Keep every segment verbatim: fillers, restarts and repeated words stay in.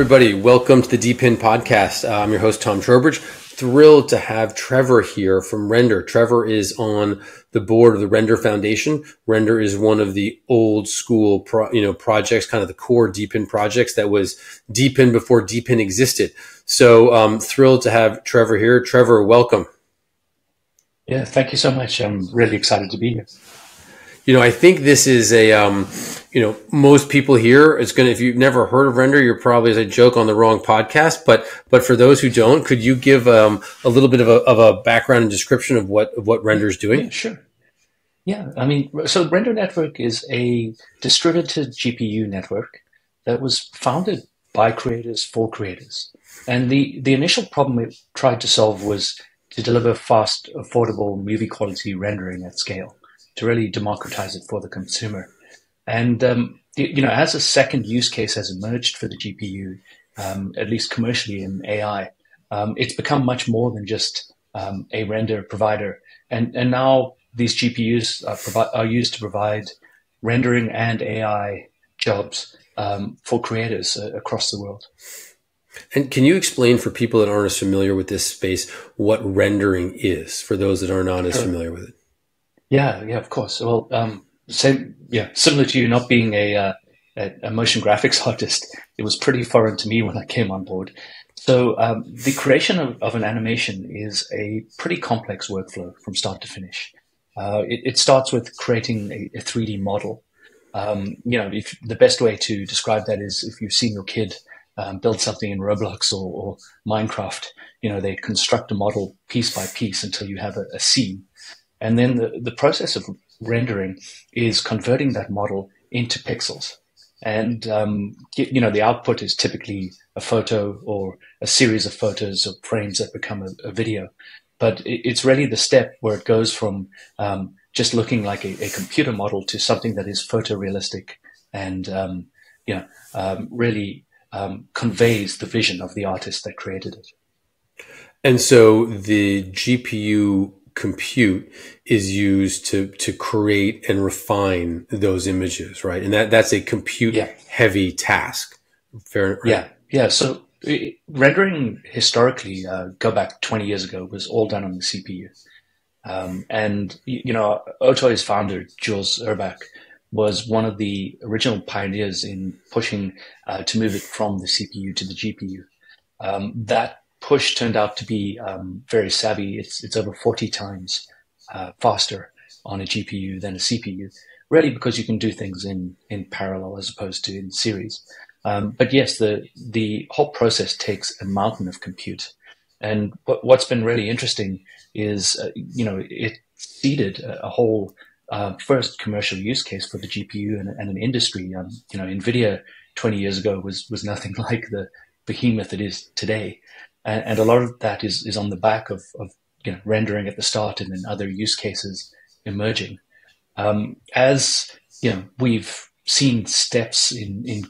everybody. Welcome to the DePIN podcast. Uh, I'm your host, Tom Trowbridge. Thrilled to have Trevor here from Render. Trevor is on the board of the Render Foundation. Render is one of the old school pro, you know, projects, kind of the core DePIN projects that was DePIN before DePIN existed. So um, thrilled to have Trevor here. Trevor, welcome. Yeah, thank you so much. I'm really excited to be here. You know, I think this is a, um, you know, most people here, it's going to, if you've never heard of Render, you're probably, as a joke, on the wrong podcast. But, but for those who don't, could you give um, a little bit of a, of a background and description of what, of what Render is doing? Yeah, sure. Yeah. I mean, so Render Network is a distributed G P U network that was founded by creators for creators. And the, the initial problem it tried to solve was to deliver fast, affordable, movie quality rendering at scale, to really democratize it for the consumer. And, um, you know, as a second use case has emerged for the G P U, um, at least commercially in A I, um, it's become much more than just um, a render provider. And, and now these G P Us are, are used to provide rendering and A I jobs um, for creators uh, across the world. And can you explain for people that aren't as familiar with this space what rendering is, for those that are not as familiar with it? Yeah, yeah, of course. Well, um, same, yeah, similar to you not being a, uh, a motion graphics artist, it was pretty foreign to me when I came on board. So um, the creation of, of an animation is a pretty complex workflow from start to finish. Uh, it, it starts with creating a, a three D model. Um, you know, if, the best way to describe that is if you've seen your kid um, build something in Roblox or, or Minecraft, you know, they construct a model piece by piece until you have a, a scene. And then the, the process of rendering is converting that model into pixels. And, um, you know, the output is typically a photo or a series of photos or frames that become a, a video. But it, it's really the step where it goes from um, just looking like a, a computer model to something that is photorealistic and, um, you know, um, really um, conveys the vision of the artist that created it. And so the G P U compute is used to to create and refine those images, right? And that that's a compute yeah. heavy task. Fair, right? Yeah, yeah. So it, rendering historically, uh, go back twenty years ago, was all done on the C P U. Um, and you know, Otoy's founder Jules Urbach was one of the original pioneers in pushing uh, to move it from the C P U to the G P U. Um, that push turned out to be um, very savvy. It's, it's over forty times uh, faster on a G P U than a C P U, really because you can do things in, in parallel as opposed to in series. Um, but yes, the, the whole process takes a mountain of compute. And what, what's been really interesting is, uh, you know, it seeded a, a whole uh, first commercial use case for the G P U and, and an industry. Um, you know, Nvidia twenty years ago was, was nothing like the behemoth it is today. And a lot of that is, is on the back of, of you know, rendering at the start and then other use cases emerging. Um, as you know, we've seen steps in, in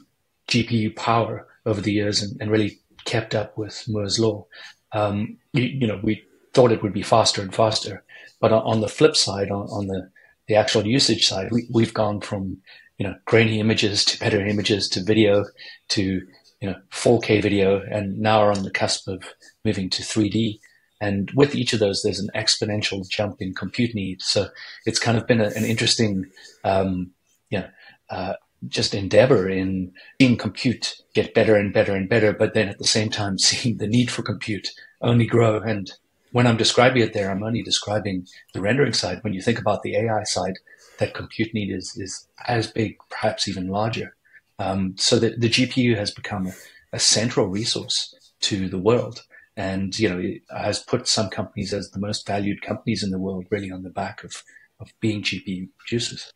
G P U power over the years and, and really kept up with Moore's law. Um, you, you know, we thought it would be faster and faster. But on, on the flip side, on, on the, the actual usage side, we, we've gone from you know grainy images to better images to video to you know, four K video, and now are on the cusp of moving to three D. And with each of those, there's an exponential jump in compute needs. So it's kind of been a, an interesting, um, you know, uh, just endeavor in seeing compute get better and better and better, but then at the same time, seeing the need for compute only grow. And when I'm describing it there, I'm only describing the rendering side. When you think about the A I side, that compute need is, is as big, perhaps even larger. Um, so that the G P U has become a, a central resource to the world, and you know it has put some companies as the most valued companies in the world, really on the back of of being G P U producers.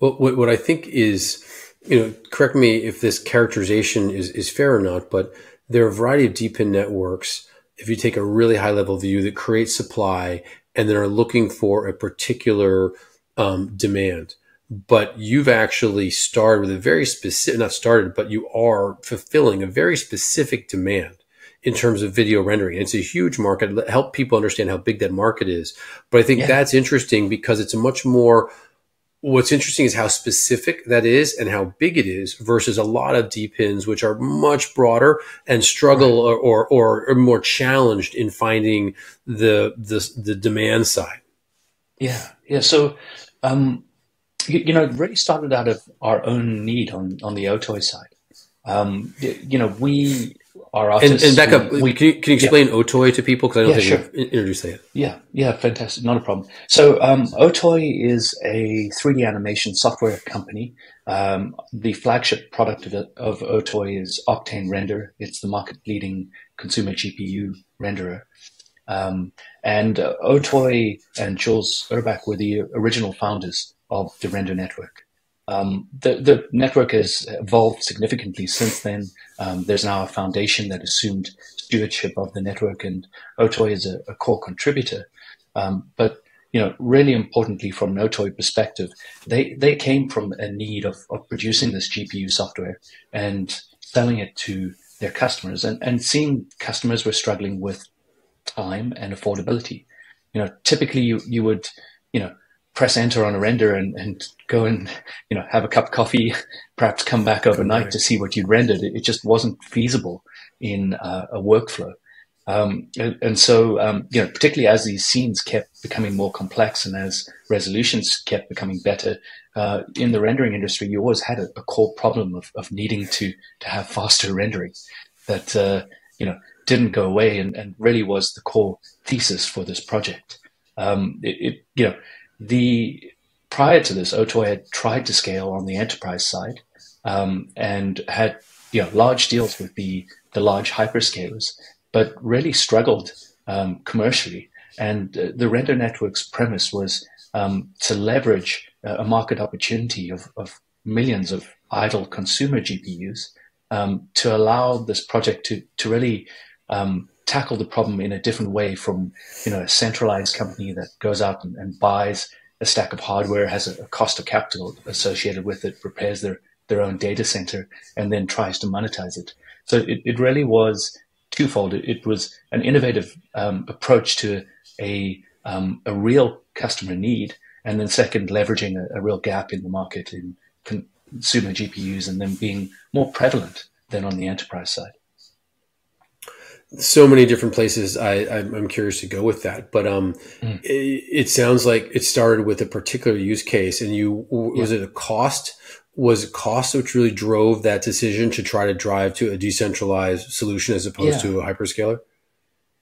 Well, what, what I think is, you know, correct me if this characterization is is fair or not, but there are a variety of DePIN networks. If you take a really high level view, that create supply and then are looking for a particular um, demand. But you've actually started with a very specific, not started, but you are fulfilling a very specific demand in terms of video rendering. And it's a huge market. Help people understand how big that market is. But I think yeah. that's interesting because it's a much more what's interesting is how specific that is and how big it is versus a lot of DePINs, which are much broader and struggle right. or, or, or are more challenged in finding the, the, the demand side. Yeah. Yeah. So, um, you, you know, it really started out of our own need on, on the Otoy side. Um, you know, we are artists. And, and back up, we, can, you, can you explain yeah. Otoy to people? Because I don't yeah, think sure. you've introduced that yet. Yeah, yeah, fantastic. Not a problem. So um, Otoy is a three D animation software company. Um, the flagship product of, of Otoy is Octane Render. It's the market-leading consumer G P U renderer. Um, and uh, Otoy and Jules Urbach were the original founders of the Render Network. Um, the, the network has evolved significantly since then. Um, there's now a foundation that assumed stewardship of the network, and Otoy is a, a core contributor. Um, but, you know, really importantly from an Otoy perspective, they, they came from a need of, of producing this G P U software and selling it to their customers, and, and seeing customers were struggling with time and affordability. You know, typically you, you would, you know, press enter on a render and, and go and, you know, have a cup of coffee, perhaps come back overnight okay. to see what you'd rendered. It, it just wasn't feasible in uh, a workflow. Um, and, and so, um, you know, particularly as these scenes kept becoming more complex and as resolutions kept becoming better, uh, in the rendering industry, you always had a, a core problem of, of needing to, to have faster rendering that, uh, you know, didn't go away and, and really was the core thesis for this project. Um, it, it, you know, The prior to this, Otoy had tried to scale on the enterprise side um, and had you know, large deals with the, the large hyperscalers, but really struggled um, commercially. And uh, the Render Network's premise was um, to leverage uh, a market opportunity of, of millions of idle consumer G P Us um, to allow this project to, to really um, tackle the problem in a different way from, you know, a centralized company that goes out and, and buys a stack of hardware, has a, a cost of capital associated with it, prepares their, their own data center, and then tries to monetize it. So it, it really was twofold. It, it was an innovative um, approach to a, um, a real customer need, and then second, leveraging a, a real gap in the market in consumer G P Us and then being more prevalent than on the enterprise side. So many different places I, I'm curious to go with that, but um, mm. it, it sounds like it started with a particular use case, and you yeah. was it a cost? Was it cost which really drove that decision to try to drive to a decentralized solution as opposed yeah. to a hyperscaler?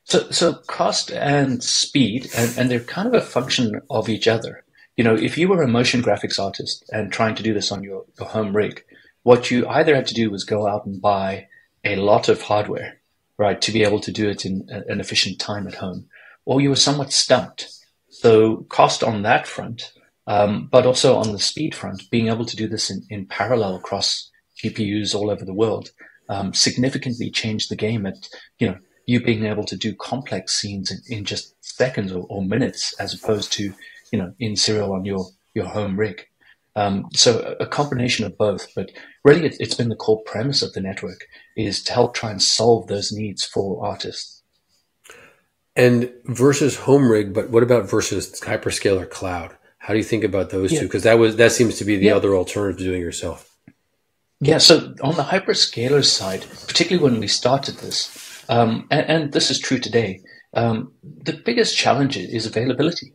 So, so cost and speed, and, and they're kind of a function of each other. You know, if you were a motion graphics artist and trying to do this on your, your home rig, what you either had to do was go out and buy a lot of hardware, right, to be able to do it in an efficient time at home, or you were somewhat stumped. So cost on that front, um, but also on the speed front, being able to do this in, in parallel across G P Us all over the world, um, significantly changed the game at, you know, you being able to do complex scenes in, in just seconds or, or minutes, as opposed to, you know, in serial on your, your home rig. Um, so a combination of both, but really it, it's been the core premise of the network is to help try and solve those needs for artists. And versus home rig, but what about versus hyperscaler cloud? How do you think about those yeah. two? Because that was that seems to be the yeah. other alternative to doing it yourself. Yeah, so on the hyperscaler side, particularly when we started this, um, and, and this is true today, um, the biggest challenge is availability.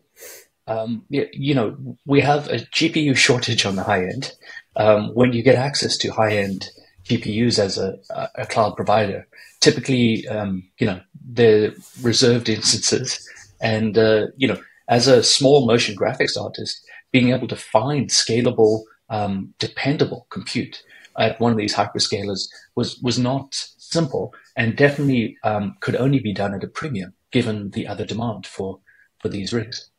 Um, you know, we have a G P U shortage on the high end. Um, when you get access to high end G P Us as a, a cloud provider, typically, um, you know, they're reserved instances. And, uh, you know, as a small motion graphics artist, being able to find scalable, um, dependable compute at one of these hyperscalers was, was not simple, and definitely, um, could only be done at a premium given the other demand for, for these rigs.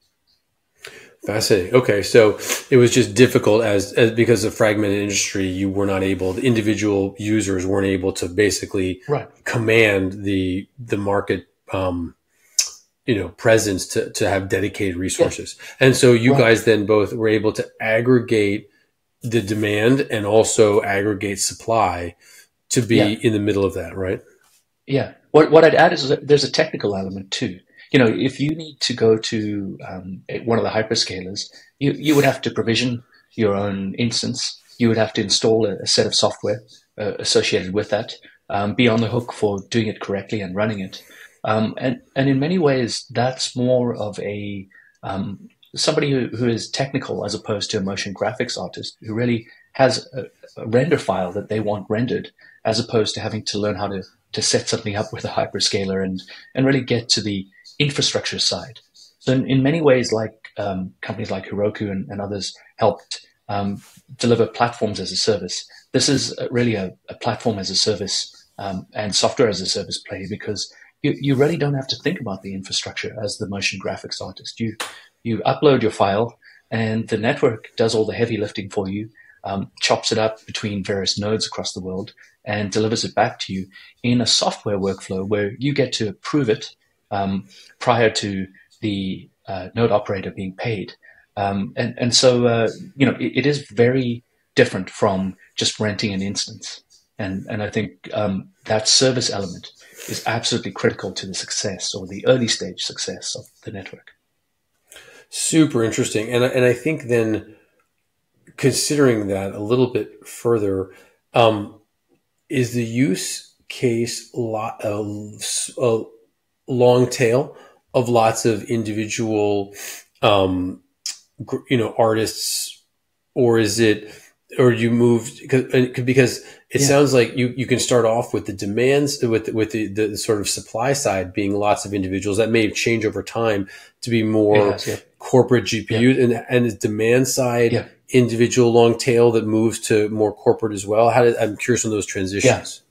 Fascinating. Okay, so it was just difficult as, as because of the fragmented industry, you were not able. The individual users weren't able to basically right. command the the market, um, you know, presence to to have dedicated resources. Yeah. And so you right. guys then both were able to aggregate the demand and also aggregate supply to be yeah. in the middle of that, right? Yeah. What what I'd add is that there's a technical element too. You know, if you need to go to um, one of the hyperscalers, you, you would have to provision your own instance, you would have to install a, a set of software uh, associated with that, um, be on the hook for doing it correctly and running it. Um, and, and in many ways, that's more of a um, somebody who, who is technical as opposed to a motion graphics artist who really has a, a render file that they want rendered, as opposed to having to learn how to, to set something up with a hyperscaler and, and really get to the infrastructure side. So in, in many ways, like um, companies like Heroku and, and others helped um, deliver platforms as a service, this is really a, a platform as a service um, and software as a service play, because you, you really don't have to think about the infrastructure as the motion graphics artist. You, you upload your file and the network does all the heavy lifting for you, um, chops it up between various nodes across the world and delivers it back to you in a software workflow where you get to approve it um, prior to the uh, node operator being paid. Um, and, and so, uh, you know, it, it is very different from just renting an instance. And, and I think um, that service element is absolutely critical to the success or the early stage success of the network. Super interesting. And, and I think then considering that a little bit further, um, is the use case lot, a, a long tail of lots of individual, um, you know, artists, or is it, or you moved because it yeah. sounds like you, you can start off with the demands with, with the, the sort of supply side being lots of individuals that may have changed over time to be more has, yeah. corporate G P U yeah. and, and the demand side, yeah. individual long tail that moves to more corporate as well. How did, I'm curious on those transitions.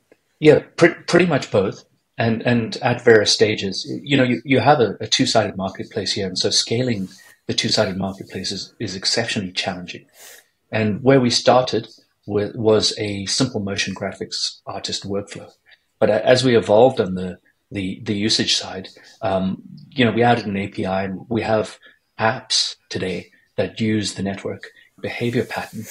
Yeah, yeah pre pretty much both. And, and at various stages, you know, you, you have a, a two-sided marketplace here. And so scaling the two-sided marketplace is, is exceptionally challenging. And where we started with, was a simple motion graphics artist workflow. But as we evolved on the, the, the usage side, um, you know, we added an A P I and we have apps today that use the network behavior pattern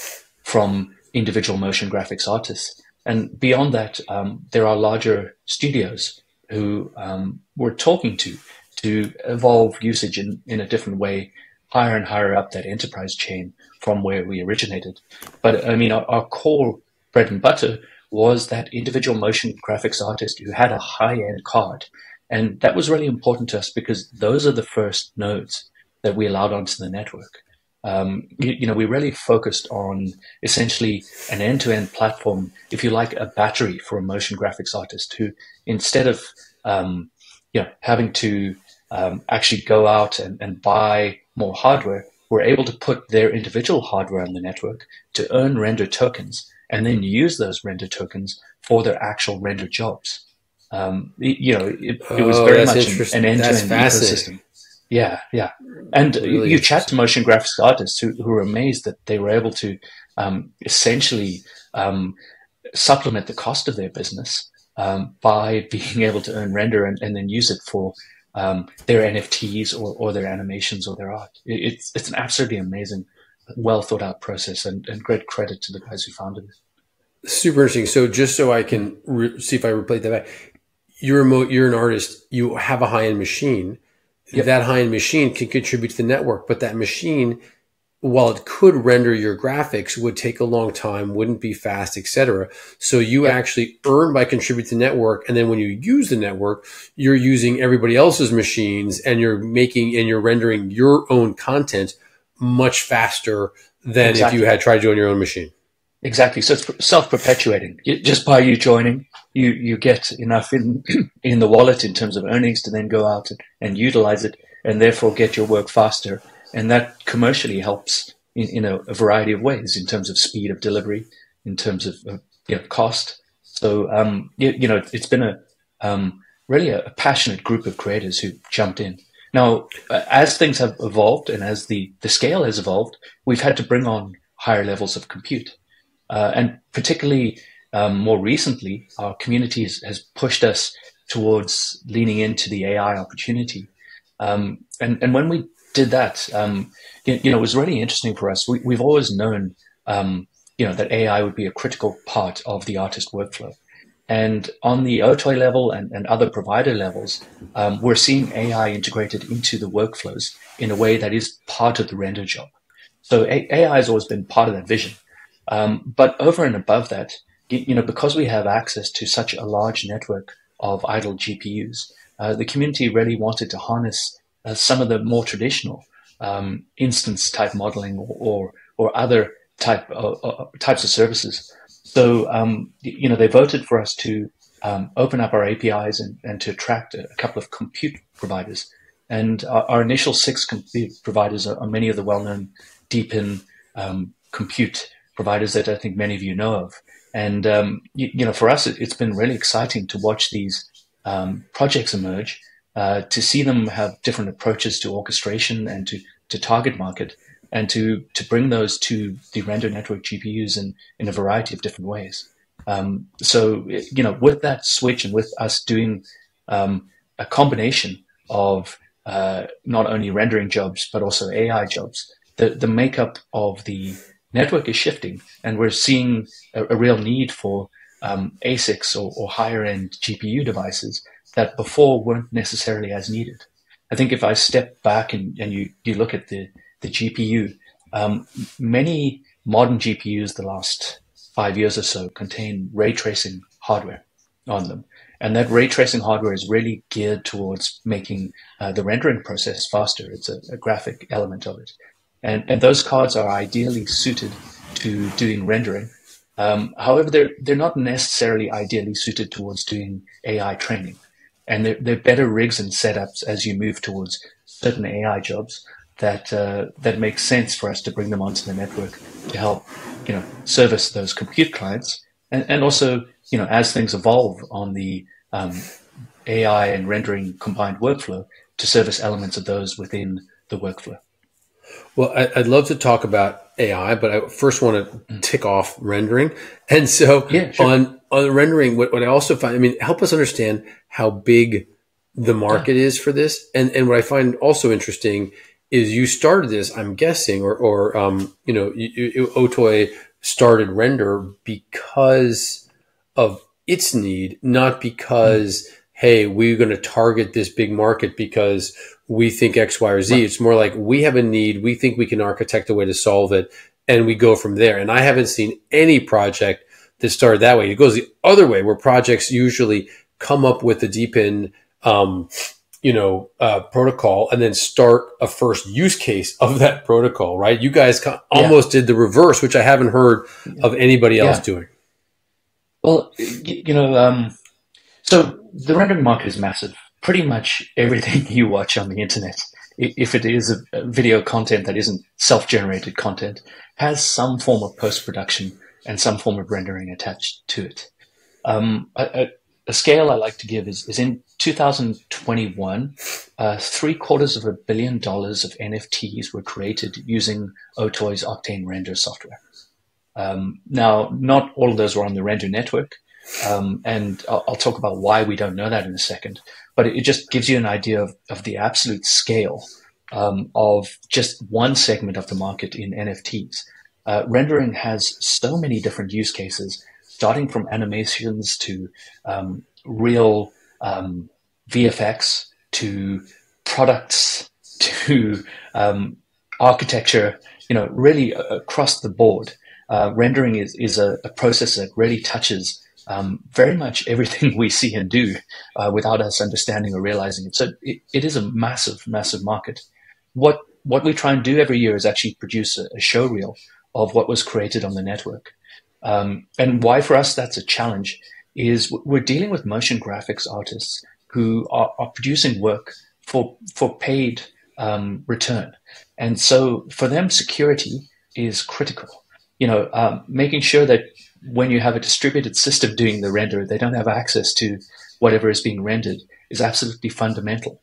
from individual motion graphics artists. And beyond that, um, there are larger studios who um, we're talking to to evolve usage in, in a different way, higher and higher up that enterprise chain from where we originated. But I mean, our, our core bread and butter was that individual motion graphics artist who had a high-end card. And that was really important to us because those are the first nodes that we allowed onto the network. Um, you, you know, we really focused on essentially an end-to-end platform, if you like, a battery for a motion graphics artist who, instead of, um, you know, having to um, actually go out and, and buy more hardware, were able to put their individual hardware on the network to earn render tokens and then use those render tokens for their actual render jobs. Um, you know, it, it was oh, very much an, an end-to-end ecosystem. Yeah, yeah. And really you chat to motion graphics artists who, who were amazed that they were able to um, essentially um, supplement the cost of their business um, by being able to earn render and, and then use it for um, their N F Ts or, or their animations or their art. It, it's, it's an absolutely amazing, well-thought-out process and, and great credit to the guys who founded it. Super interesting. So just so I can re see if I replay that back, you're, a you're an artist, you have a high-end machine. Yep. That high-end machine can contribute to the network, but that machine, while it could render your graphics, would take a long time, wouldn't be fast, et cetera. So you yep. actually earn by contributing to the network. And then when you use the network, you're using everybody else's machines and you're making and you're rendering your own content much faster than exactly. if you had tried to do it on your own machine. Exactly. So it's self-perpetuating. Just by you joining, you, you get enough in, in the wallet in terms of earnings to then go out and, and utilize it and therefore get your work faster. And that commercially helps in, in a, a variety of ways in terms of speed of delivery, in terms of uh, you know, cost. So, um, you, you know, it's been a um, really a, a passionate group of creators who jumped in. Now, as things have evolved and as the, the scale has evolved, we've had to bring on higher levels of compute. Uh, and particularly um, more recently, our community has, has pushed us towards leaning into the A I opportunity. Um, and, and when we did that, um, you, you know, it was really interesting for us. We, we've always known, um, you know, that A I would be a critical part of the artist workflow. And on the Otoy level and, and other provider levels, um, we're seeing A I integrated into the workflows in a way that is part of the render job. So A I has always been part of that vision. Um, but over and above that, you know, because we have access to such a large network of idle G P Us, uh, the community really wanted to harness uh, some of the more traditional um, instance type modeling or, or, or other type of, uh, types of services. So, um, you know, they voted for us to um, open up our A P Is and, and to attract a couple of compute providers. And our, our initial six compute providers are, are many of the well-known DePIN um, compute providers that I think many of you know of. And, um, you, you know, for us, it, it's been really exciting to watch these um, projects emerge, uh, to see them have different approaches to orchestration and to, to target market, and to, to bring those to the Render Network G P Us in, in a variety of different ways. Um, so, you know, with that switch and with us doing um, a combination of uh, not only rendering jobs, but also A I jobs, the, the makeup of the network is shifting, and we're seeing a, a real need for um, A SICs or, or higher-end G P U devices that before weren't necessarily as needed. I think if I step back and, and you, you look at the, the G P U, um, many modern G P Us the last five years or so contain ray tracing hardware on them. And that ray tracing hardware is really geared towards making uh, the rendering process faster. It's a, a graphic element of it. And, and those cards are ideally suited to doing rendering. Um, however, they're, they're not necessarily ideally suited towards doing A I training. And they're, they're better rigs and setups as you move towards certain A I jobs that, uh, that make sense for us to bring them onto the network to help, you know, service those compute clients. And, and also, you know, as things evolve on the um, A I and rendering combined workflow, to service elements of those within the workflow. Well, I'd love to talk about A I, but I first want to tick off rendering. And so yeah, sure. on, on rendering, what, what I also find, I mean, help us understand how big the market yeah. is for this. And, and what I find also interesting is you started this, I'm guessing, or, or um, you know, you, you, Otoy started Render because of its need, not because, mm-hmm. hey, we're going to target this big market because we think X, Y, or Z. Right. It's more like we have a need. We think we can architect a way to solve it, and we go from there. And I haven't seen any project that started that way. It goes the other way, where projects usually come up with the DePIN, um, you know, uh, protocol, and then start a first use case of that protocol. Right? You guys yeah. almost did the reverse, which I haven't heard of anybody else yeah. doing. Well, you know. Um So the rendering market is massive. Pretty much everything you watch on the internet, if it is a video content that isn't self-generated content, has some form of post-production and some form of rendering attached to it. Um, a, a scale I like to give is, is in two thousand twenty-one, uh, three quarters of a billion dollars of N F Ts were created using Otoy's Octane Render software. Um, now, not all of those were on the Render network. Um, and I'll, I'll talk about why we don't know that in a second, but it, it just gives you an idea of, of the absolute scale um, of just one segment of the market in N F Ts. Uh, rendering has so many different use cases, starting from animations to um, real um, V F X to products to um, architecture, you know, really across the board. Uh, rendering is, is a, a process that really touches Um, very much everything we see and do uh, without us understanding or realizing it. So it, it is a massive, massive market. What what we try and do every year is actually produce a, a show reel of what was created on the network. Um, and why for us that's a challenge is we're dealing with motion graphics artists who are, are producing work for, for paid um, return. And so for them, security is critical. You know, um, making sure that when you have a distributed system doing the render, they don't have access to whatever is being rendered is absolutely fundamental.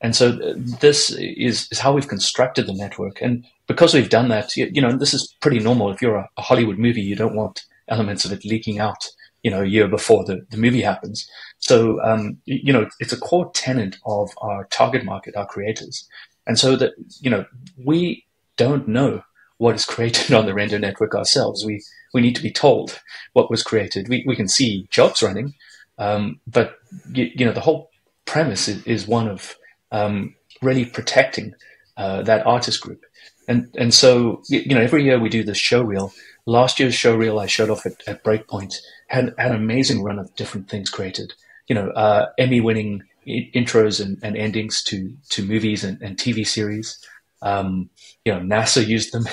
And so this is, is how we've constructed the network. And because we've done that, you, you know, this is pretty normal. If you're a, a Hollywood movie, you don't want elements of it leaking out, you know, a year before the, the movie happens. So, um, you know, it's a core tenet of our target market, our creators. And so that, you know, we don't know what is created on the Render network ourselves. We, we need to be told what was created. We, we can see jobs running, um, but you, you know, the whole premise is, is one of um, really protecting uh, that artist group. And and so, you know, every year we do this showreel. Last year's showreel I showed off at, at Breakpoint had, had an amazing run of different things created. You know, uh, Emmy-winning intros and, and endings to, to movies and, and T V series. Um, you know, NASA used them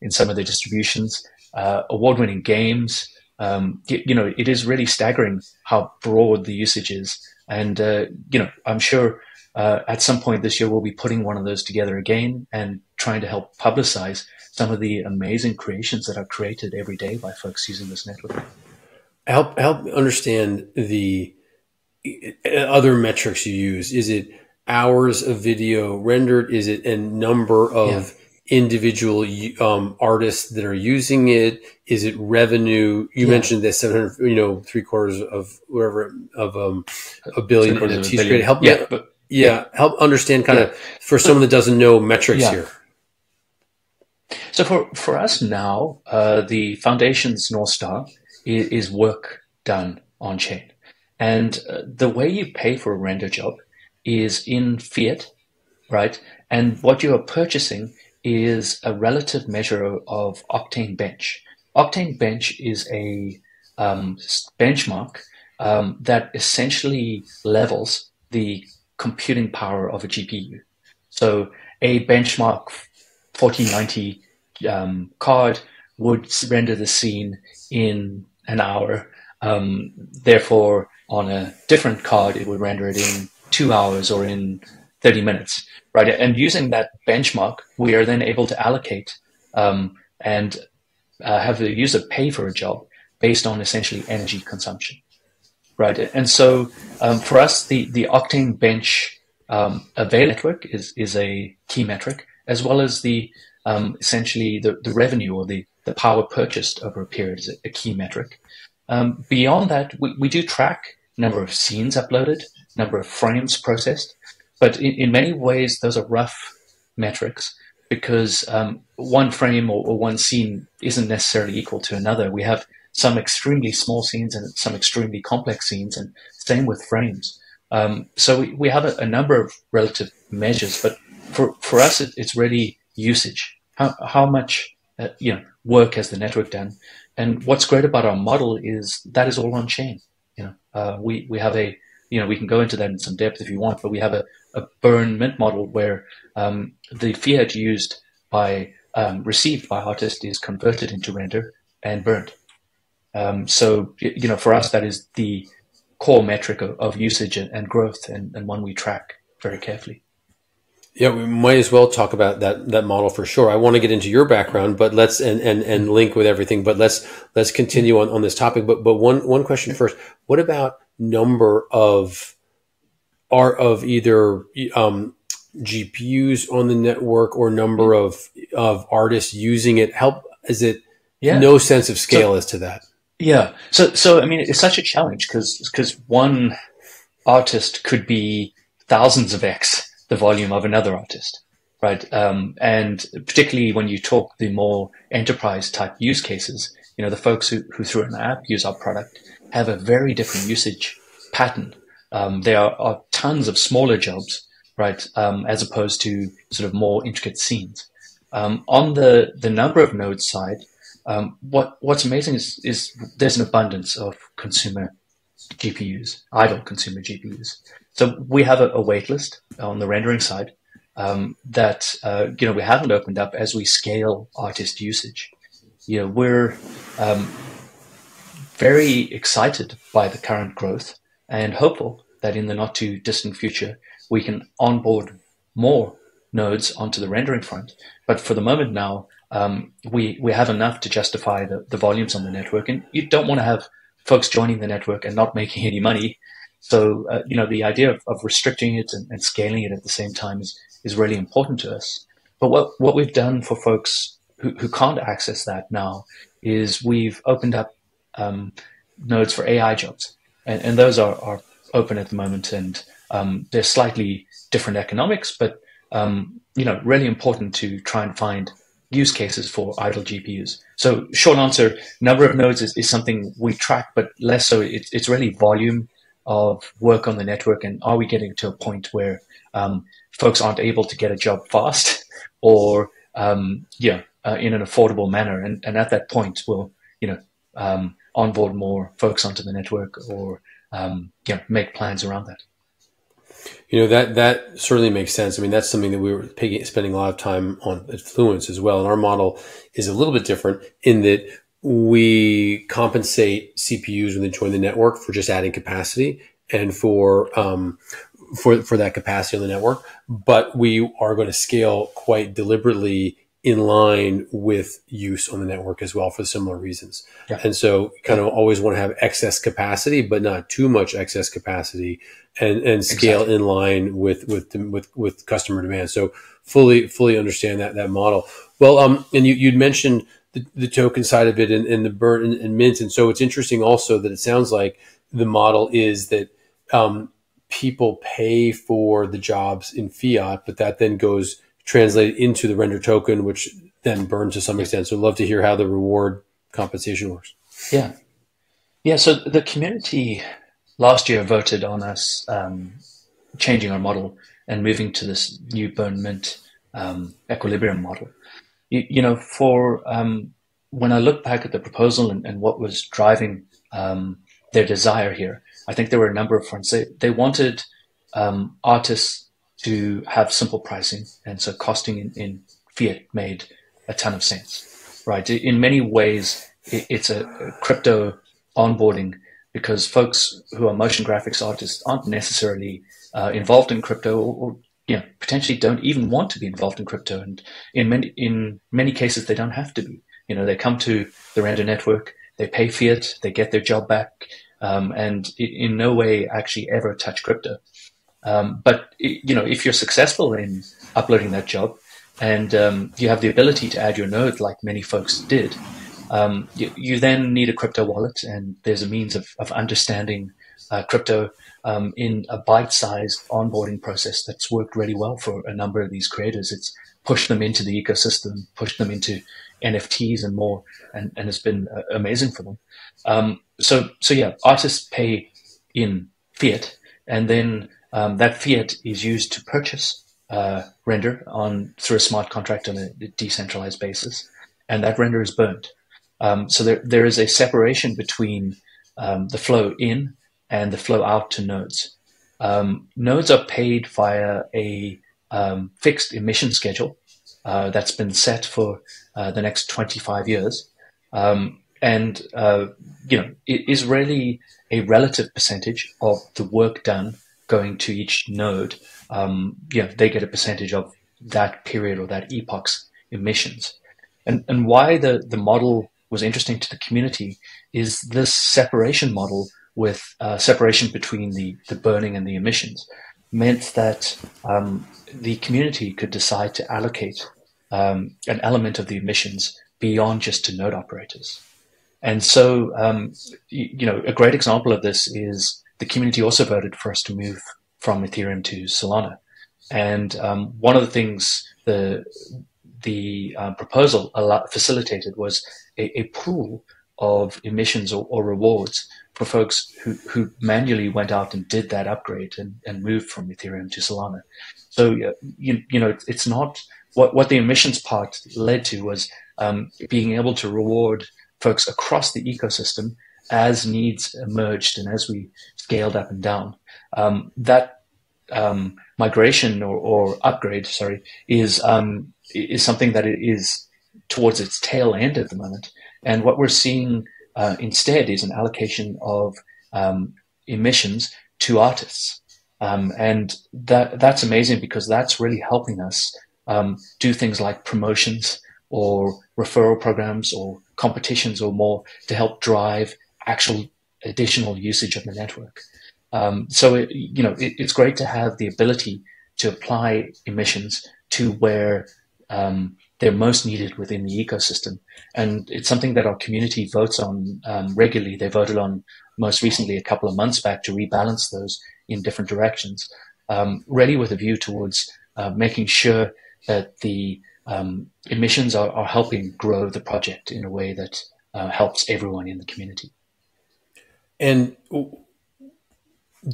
in some of their distributions. Uh, award-winning games. Um, you, you know, it is really staggering how broad the usage is. And, uh, you know, I'm sure uh, at some point this year we'll be putting one of those together again and trying to help publicize some of the amazing creations that are created every day by folks using this network. Help, help understand the other metrics you use. Is it hours of video rendered? Is it a number of yeah. individual um, artists that are using it? Is it revenue? You yeah. mentioned that seven hundred, you know, three quarters of whatever of um, a billion N F Ts created. Help, yeah, me, but, yeah, yeah, help understand kind yeah. of for someone that doesn't know metrics yeah. here. So for, for us now, uh, the foundation's North Star is, is work done on chain. And uh, the way you pay for a render job is in fiat, right? And what you are purchasing is a relative measure of, of Octane Bench. Octane Bench is a um, benchmark um, that essentially levels the computing power of a G P U. So a benchmark fourteen ninety um, card would render the scene in an hour. Um, therefore, on a different card, it would render it in two hours or in thirty minutes, right? And using that benchmark, we are then able to allocate um, and uh, have the user pay for a job based on essentially energy consumption, right? And so um, for us, the, the Octane Bench um, avail network is, is a key metric, as well as the um, essentially the, the revenue or the, the power purchased over a period is a, a key metric. Um, beyond that, we, we do track number of scenes uploaded, number of frames processed, but in, in many ways, those are rough metrics because um, one frame or, or one scene isn't necessarily equal to another. We have some extremely small scenes and some extremely complex scenes, and same with frames. Um, so we, we have a, a number of relative measures, but for, for us, it, it's really usage. How, how much uh, you know, work has the network done? And what's great about our model is that is all on chain. You know, uh, we, we have a, you know, we can go into that in some depth if you want, but we have a, a burn mint model where um, the fiat used by, um, received by artist is converted into render and burned. Um, so, you know, for us, that is the core metric of, of usage and, and growth and, and one we track very carefully. Yeah, we might as well talk about that that model for sure. I want to get into your background, but let's and and, and link with everything. But let's let's continue on, on this topic. But but one one question first: what about number of are of either um, G P Us on the network or number of of artists using it? Help is it yeah. no sense of scale so, as to that? Yeah. So so I mean, it's such a challenge because because one artist could be thousands of X the volume of another artist, right? Um, and particularly when you talk the more enterprise type use cases, you know, the folks who, who through an app use our product have a very different usage pattern. Um, there are, are tons of smaller jobs, right? Um, as opposed to sort of more intricate scenes. Um, on the, the number of nodes side, um, what, what's amazing is, is there's an abundance of consumer G P Us, idle consumer G P Us. So we have a, a wait list on the rendering side um, that, uh, you know, we haven't opened up as we scale artist usage. You know, we're um, very excited by the current growth and hopeful that in the not too distant future, we can onboard more nodes onto the rendering front. But for the moment now, um, we, we have enough to justify the, the volumes on the network. And you don't want to have folks joining the network and not making any money. So, uh, you know, the idea of, of restricting it and, and scaling it at the same time is, is really important to us. But what, what we've done for folks who, who can't access that now is we've opened up um, nodes for A I jobs. And, and those are, are open at the moment. And um, they're slightly different economics, but, um, you know, really important to try and find use cases for idle G P Us. So short answer, number of nodes is, is something we track, but less so. It, it's really volume of work on the network, and are we getting to a point where um, folks aren't able to get a job fast, or um, yeah, uh, in an affordable manner. And, and at that point, we'll, you know, um, onboard more folks onto the network, or um, you know, make plans around that. You know, that that certainly makes sense. I mean, that's something that we were picking, spending a lot of time on at Fluence as well. And our model is a little bit different in that we compensate C P Us when they join the network for just adding capacity and for um, for for that capacity on the network. But we are going to scale quite deliberately in line with use on the network as well, for similar reasons. Yeah. And so kind of always want to have excess capacity, but not too much excess capacity, and, and scale exactly. in line with, with, with, with customer demand. So fully, fully understand that, that model. Well, um, and you, you'd mentioned the, the token side of it, and, and the burn and, and mint. And so it's interesting also that it sounds like the model is that, um, people pay for the jobs in fiat, but that then goes translated into the render token, which then burns to some extent. So I'd love to hear how the reward compensation works. Yeah. Yeah. So the community last year voted on us um, changing our model and moving to this new burn mint um, equilibrium model. You, you know, for um, when I look back at the proposal and, and what was driving um, their desire here, I think there were a number of fronts. They, they wanted um, artists to have simple pricing, and so costing in, in fiat made a ton of sense, right? In many ways, it, it's a crypto onboarding, because folks who are motion graphics artists aren't necessarily uh, involved in crypto, or, or you know, potentially don't even want to be involved in crypto, and in many in many cases they don't have to be. You know, they come to the Render Network, they pay fiat, they get their job back, um, and in no way actually ever touch crypto. Um, but, you know, if you're successful in uploading that job, and um, you have the ability to add your node like many folks did, um, you, you then need a crypto wallet. And there's a means of, of understanding uh, crypto um, in a bite-sized onboarding process that's worked really well for a number of these creators. It's pushed them into the ecosystem, pushed them into N F Ts and more, and, and it's been uh, amazing for them. Um, so, so, yeah, artists pay in fiat, and then Um, that fiat is used to purchase uh, render on through a smart contract on a decentralized basis, and that render is burned. Um, so there, there is a separation between um, the flow in and the flow out to nodes. Um, nodes are paid via a um, fixed emission schedule uh, that's been set for uh, the next twenty-five years, um, and uh, you know, it is really a relative percentage of the work done going to each node. Um, you know, they get a percentage of that period or that epoch's emissions. And and why the, the model was interesting to the community is this separation model with uh, separation between the, the burning and the emissions meant that um, the community could decide to allocate um, an element of the emissions beyond just to node operators. And so, um, you, you know, a great example of this is the community also voted for us to move from Ethereum to Solana. And um, one of the things the the uh, proposal facilitated was a, a pool of emissions or, or rewards for folks who, who manually went out and did that upgrade and, and moved from Ethereum to Solana. So, you, you know, it's not what, what the emissions part led to was um, being able to reward folks across the ecosystem as needs emerged and as we scaled up and down. Um, that um, migration or, or upgrade, sorry, is um, is something that it is towards its tail end at the moment. And what we're seeing uh, instead is an allocation of um, emissions to artists. Um, and that that's amazing, because that's really helping us um, do things like promotions or referral programs or competitions or more to help drive actual additional usage of the network. Um, so, it, you know, it, it's great to have the ability to apply emissions to where um, they're most needed within the ecosystem. And it's something that our community votes on um, regularly. They voted on most recently a couple of months back to rebalance those in different directions, um, really with a view towards uh, making sure that the um, emissions are, are helping grow the project in a way that uh, helps everyone in the community. And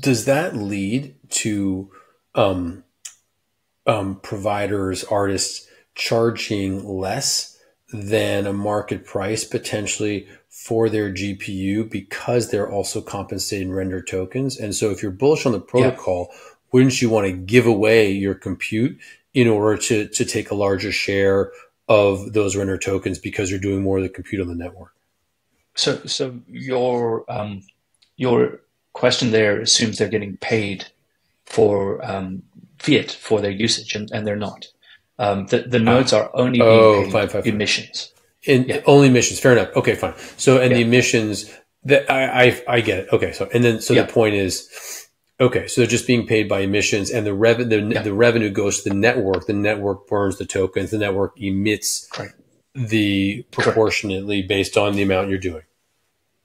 does that lead to um, um, providers, artists charging less than a market price potentially for their G P U because they're also compensating render tokens. And so if you're bullish on the protocol, yeah. wouldn't you want to give away your compute in order to, to take a larger share of those render tokens because you're doing more of the compute on the network? So, so your, um, your question there assumes they're getting paid for um, fiat for their usage, and, and they're not. Um, the, the nodes ah. are only being oh, paid fine, fine, fine. emissions. In, yeah. Only emissions. Fair enough. Okay, fine. So, and yeah. the emissions that I, I, I get it. Okay. So, and then, so yeah. the point is, okay, so they're just being paid by emissions, and the revenue, the, yeah. the revenue goes to the network. The network burns the tokens. The network emits Correct. the proportionately Correct. based on the amount you're doing.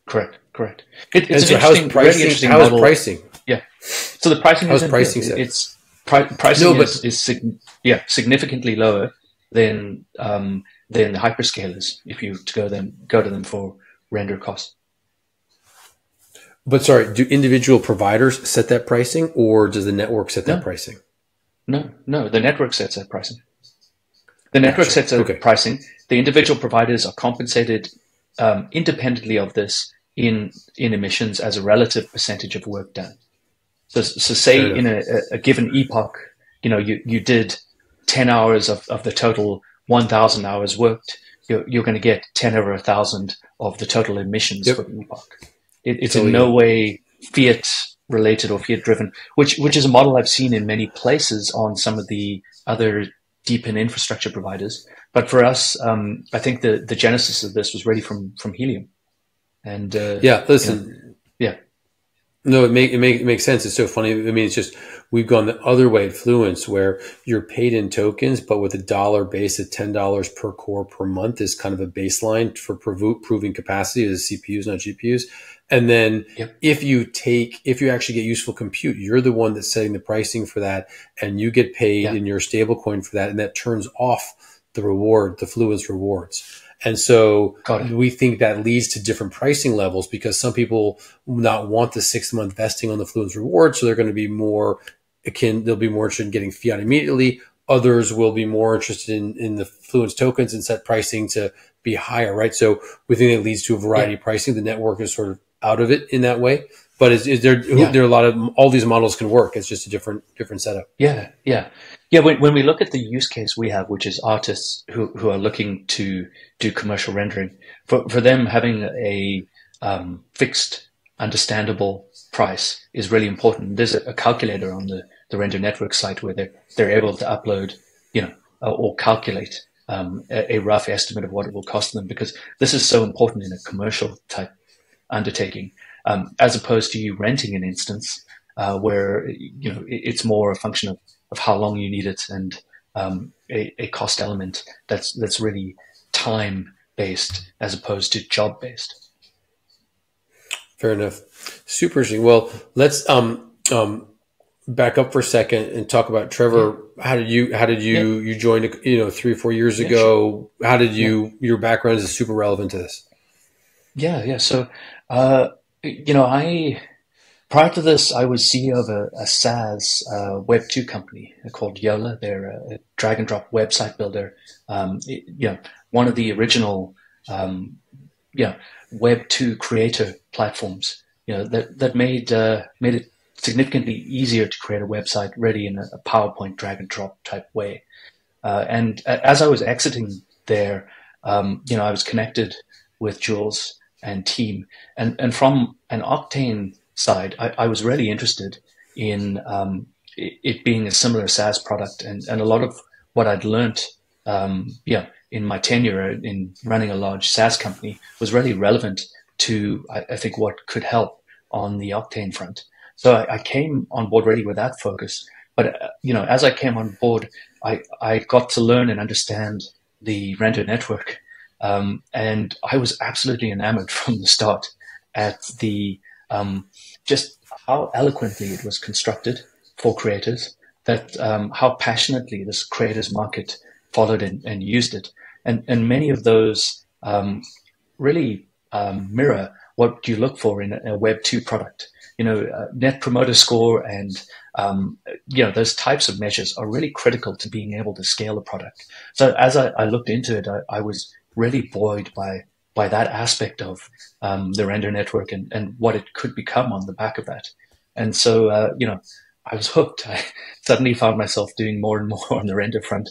Correct. Correct. It, it's so an how's pricing? How's pricing? Yeah. So the pricing how's is pricing set? It's pri pricing no, but, is, is sig yeah significantly lower than um, than the hyperscalers if you to go them go to them for render costs. But sorry, do individual providers set that pricing, or does the network set that no. pricing? No, no, the network sets that pricing. The network gotcha. sets that okay. pricing. The individual providers are compensated um, independently of this in in emissions as a relative percentage of work done. So, so say in a, a given epoch, you know, you you did ten hours of of the total one thousand hours worked. You're you're going to get ten over a thousand of the total emissions yep. for the epoch. It, it's so, in no way fiat related or fiat driven, which which is a model I've seen in many places on some of the other DePIN infrastructure providers. But for us, um, I think the the genesis of this was really from from Helium. And uh, yeah, listen, you know, yeah, no, it make it make it makes sense. It's so funny. I mean, it's just we've gone the other way at Fluence, where you're paid in tokens, but with a dollar base at ten dollars per core per month is kind of a baseline for prov proving capacity of the C P Us, not G P Us. And then yep. if you take, if you actually get useful compute, you're the one that's setting the pricing for that, and you get paid yep. in your stablecoin for that. And that turns off the reward, the Fluence rewards. And so we think that leads to different pricing levels because some people will not want the six month vesting on the Fluence reward. So they're going to be more akin, they'll be more interested in getting fiat immediately. Others will be more interested in, in the Fluence tokens and set pricing to be higher, right? So we think it leads to a variety yep. of pricing. The network is sort of out of it in that way, but is, is there yeah. there are a lot of all these models can work. It's just a different different setup. Yeah, yeah, yeah. When when we look at the use case we have, which is artists who who are looking to do commercial rendering, for for them having a um, fixed, understandable price is really important. There's a, a calculator on the the Render Network site where they're they're able to upload, you know, uh, or calculate um, a, a rough estimate of what it will cost them, because this is so important in a commercial type undertaking, um, as opposed to you renting an instance, uh, where, you know, it, it's more a function of, of how long you need it and um, a, a cost element that's that's really time based as opposed to job based. Fair enough. Super interesting. Well, let's um um back up for a second and talk about Trevor. Yeah. How did you how did you yeah. you joined, you know, three or four years yeah, ago? Sure. How did you yeah. your background is super relevant to this? Yeah, yeah. So, uh, you know, I prior to this, I was C E O of a, a SaaS uh, Web two company called Yola. They're a, a drag and drop website builder. Um, it, you know, one of the original, um, you know, Web two creator platforms. You know, that that made uh, made it significantly easier to create a website ready in a, a PowerPoint drag and drop type way. Uh, and as I was exiting there, um, you know, I was connected with Jules and team. And, and from an Octane side, I, I was really interested in um, it, it being a similar SaaS product. And, and a lot of what I'd learned um, yeah, in my tenure in running a large SaaS company was really relevant to, I, I think, what could help on the Octane front. So I, I came on board really with that focus. But, uh, you know, as I came on board, I, I got to learn and understand the Render Network. Um, and I was absolutely enamored from the start at the um, just how eloquently it was constructed for creators, that um, how passionately this creators market followed and, and used it. And, and many of those um, really um, mirror what you look for in a, a Web two product. you know, uh, net promoter score and, um, you know, those types of measures are really critical to being able to scale a product. So as I, I looked into it, I, I was really buoyed by, by that aspect of um, the Render Network and, and what it could become on the back of that. And so, uh, you know, I was hooked. I suddenly found myself doing more and more on the render front.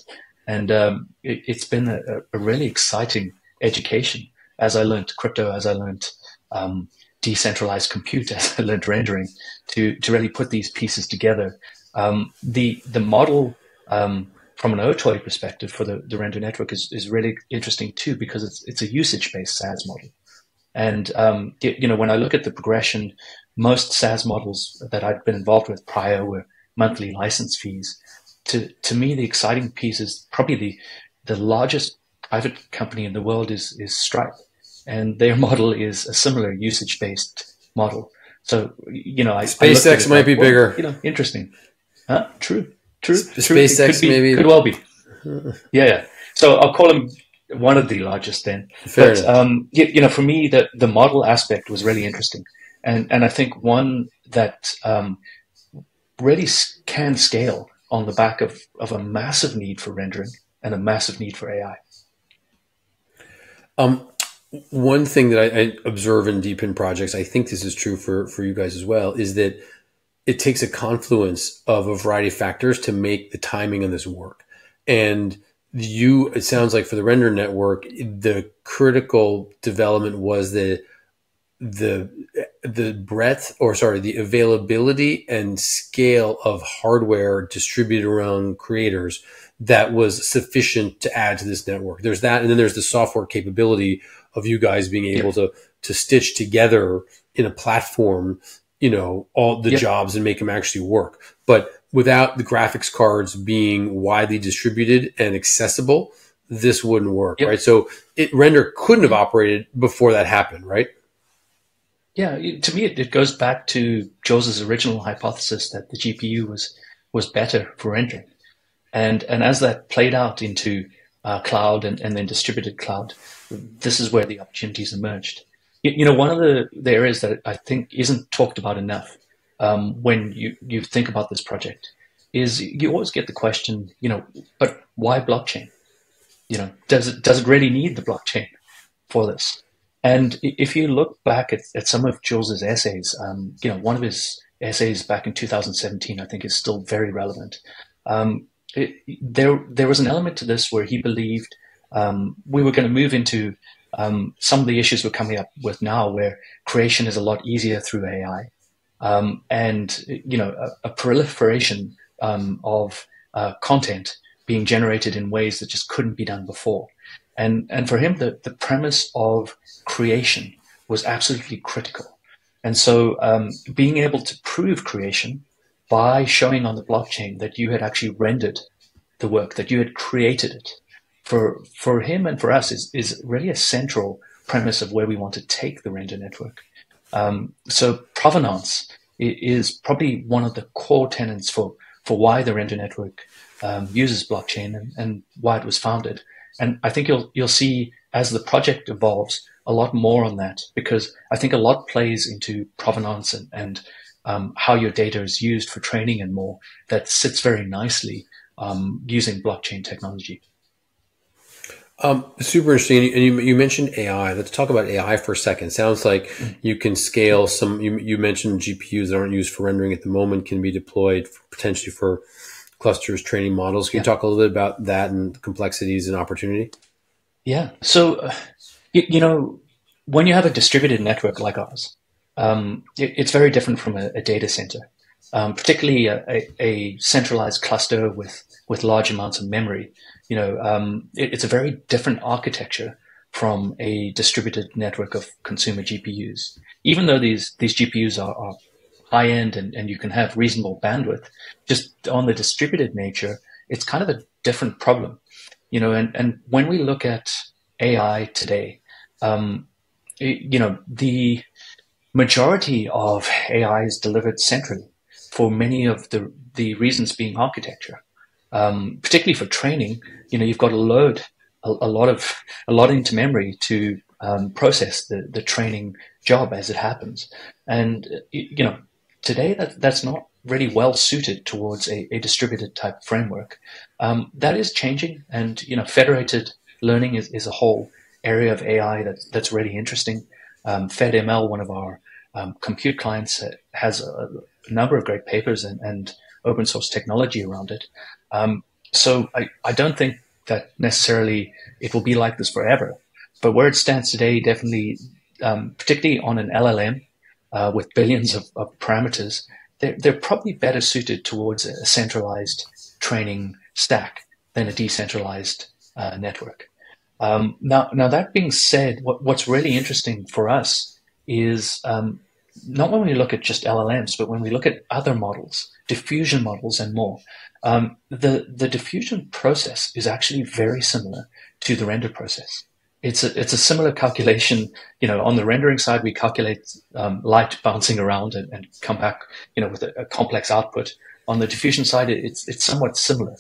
And um, it, it's been a, a really exciting education as I learned crypto, as I learned um, decentralized compute, as I learned rendering, to, to really put these pieces together. Um, the, the model um, from an Otoy perspective for the, the Render Network is, is really interesting too, because it's, it's a usage-based SaaS model. And, um, you know, when I look at the progression, most SaaS models that I've been involved with prior were monthly license fees. To, to me, the exciting piece is probably the, the largest private company in the world is, is Stripe. And their model is a similar usage-based model. So, you know, I, SpaceX I might like, be well, bigger. You know, interesting. Huh? True, true. S true. SpaceX could be, maybe. Could well be. Yeah, yeah. So I'll call them one of the largest then. Fair but, um, you, you know, for me, the, the model aspect was really interesting. And, and I think one that um, really can scale on the back of, of a massive need for rendering and a massive need for A I. Um, one thing that I, I observe in DePIN projects, I think this is true for, for you guys as well, is that it takes a confluence of a variety of factors to make the timing of this work. And you, it sounds like for the Render Network, the critical development was the, the, the breadth or sorry, the availability and scale of hardware distributed around creators that was sufficient to add to this network. There's that. And then there's the software capability of you guys being able yep. to, to stitch together in a platform, you know, all the yep. jobs and make them actually work. But without the graphics cards being widely distributed and accessible, this wouldn't work. Yep. Right. So it Render couldn't have operated before that happened. Right. Yeah. To me, it, it goes back to Jules's original hypothesis that the G P U was, was better for rendering. And, and as that played out into uh, cloud and, and then distributed cloud, this is where the opportunities emerged. You, you know, one of the, the areas that I think isn't talked about enough um, when you, you think about this project is you always get the question, you know, but why blockchain? You know, does it, does it really need the blockchain for this? And if you look back at, at some of Jules's essays, um, you know, one of his essays back in two thousand seventeen, I think is still very relevant. Um, It, there, there was an element to this where he believed um, we were going to move into um, some of the issues we're coming up with now, where creation is a lot easier through A I, um, and you know, a, a proliferation um, of uh, content being generated in ways that just couldn't be done before. And and for him, the the premise of creation was absolutely critical. And so, um, being able to prove creation by showing on the blockchain that you had actually rendered the work, that you had created it, for for him and for us is, is really a central premise of where we want to take the Render Network. Um, so provenance is probably one of the core tenets for, for why the Render Network um, uses blockchain and, and why it was founded. And I think you'll, you'll see as the project evolves a lot more on that, because I think a lot plays into provenance and, and Um, how your data is used for training and more, that sits very nicely um, using blockchain technology. Um, super interesting. And you, you mentioned A I. Let's talk about A I for a second. Sounds like you can scale some, you, you mentioned G P Us that aren't used for rendering at the moment can be deployed for, potentially for clusters, training models. Can yeah. you talk a little bit about that and the complexities and opportunity? Yeah. So, uh, you, you know, when you have a distributed network like ours, Um, it, it's very different from a, a data center, um, particularly a, a, a centralized cluster with, with large amounts of memory. You know, um, it, it's a very different architecture from a distributed network of consumer G P Us. Even though these, these G P Us are, are high end and, and you can have reasonable bandwidth, just on the distributed nature, it's kind of a different problem. You know, and, and when we look at A I today, um, it, you know, the, majority of A I is delivered centrally for many of the, the reasons being architecture, um, particularly for training. You know, you've got to load a, a lot of, a lot into memory to um, process the, the training job as it happens. And, you know, today that, that's not really well suited towards a, a distributed type framework. Um, that is changing, and you know, federated learning is, is a whole area of A I that, that's really interesting. Um, FedML, one of our um, compute clients, has a, a number of great papers and, and open source technology around it. Um, so I, I don't think that necessarily it will be like this forever. But where it stands today, definitely, um, particularly on an L L M uh, with billions of, of parameters, they're, they're probably better suited towards a centralized training stack than a decentralized uh, network. Um, now, now that being said, what, what's really interesting for us is um, not when we look at just L L Ms, but when we look at other models, diffusion models and more. Um, the, the diffusion process is actually very similar to the render process. It's a, it's a similar calculation. You know, on the rendering side, we calculate um, light bouncing around and, and come back, you know, with a, a complex output. On the diffusion side, it's, it's somewhat similar.